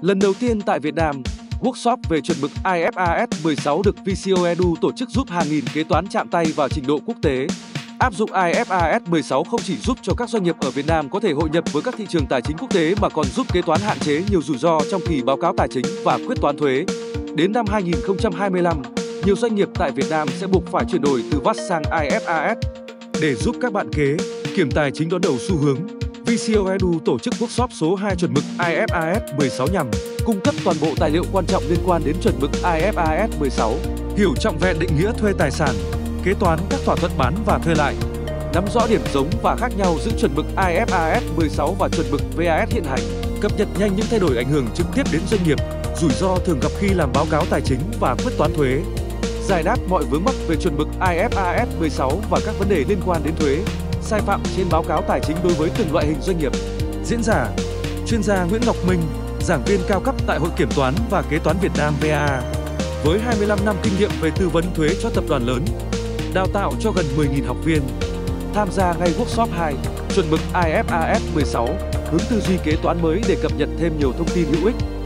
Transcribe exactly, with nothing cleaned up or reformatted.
Lần đầu tiên tại Việt Nam, workshop về chuẩn mực I F R S mười sáu được VisioEdu tổ chức giúp hàng nghìn kế toán chạm tay vào trình độ quốc tế. Áp dụng I F R S mười sáu không chỉ giúp cho các doanh nghiệp ở Việt Nam có thể hội nhập với các thị trường tài chính quốc tế mà còn giúp kế toán hạn chế nhiều rủi ro trong kỳ báo cáo tài chính và quyết toán thuế. Đến năm hai nghìn không trăm hai mươi lăm, nhiều doanh nghiệp tại Việt Nam sẽ buộc phải chuyển đổi từ vát sang I F R S. Để giúp các bạn kế, kiểm tài chính đón đầu xu hướng, VisioEdu tổ chức workshop số hai chuẩn mực I F R S mười sáu nhằm cung cấp toàn bộ tài liệu quan trọng liên quan đến chuẩn mực I F R S mười sáu, hiểu trọn vẹn định nghĩa thuê tài sản, kế toán các thỏa thuận bán và thuê lại, nắm rõ điểm giống và khác nhau giữa chuẩn mực I F R S mười sáu và chuẩn mực vát hiện hành, cập nhật nhanh những thay đổi ảnh hưởng trực tiếp đến doanh nghiệp, rủi ro thường gặp khi làm báo cáo tài chính và quyết toán thuế, giải đáp mọi vướng mắc về chuẩn mực I F R S mười sáu và các vấn đề liên quan đến thuế, sai phạm trên báo cáo tài chính đối với từng loại hình doanh nghiệp. Diễn giả: chuyên gia Nguyễn Ngọc Minh, giảng viên cao cấp tại Hội Kiểm toán và Kế toán Việt Nam V A, với hai mươi lăm năm kinh nghiệm về tư vấn thuế cho tập đoàn lớn, đào tạo cho gần mười nghìn học viên. Tham gia ngay workshop hai, chuẩn mực I F R S mười sáu, hướng tư duy kế toán mới để cập nhật thêm nhiều thông tin hữu ích.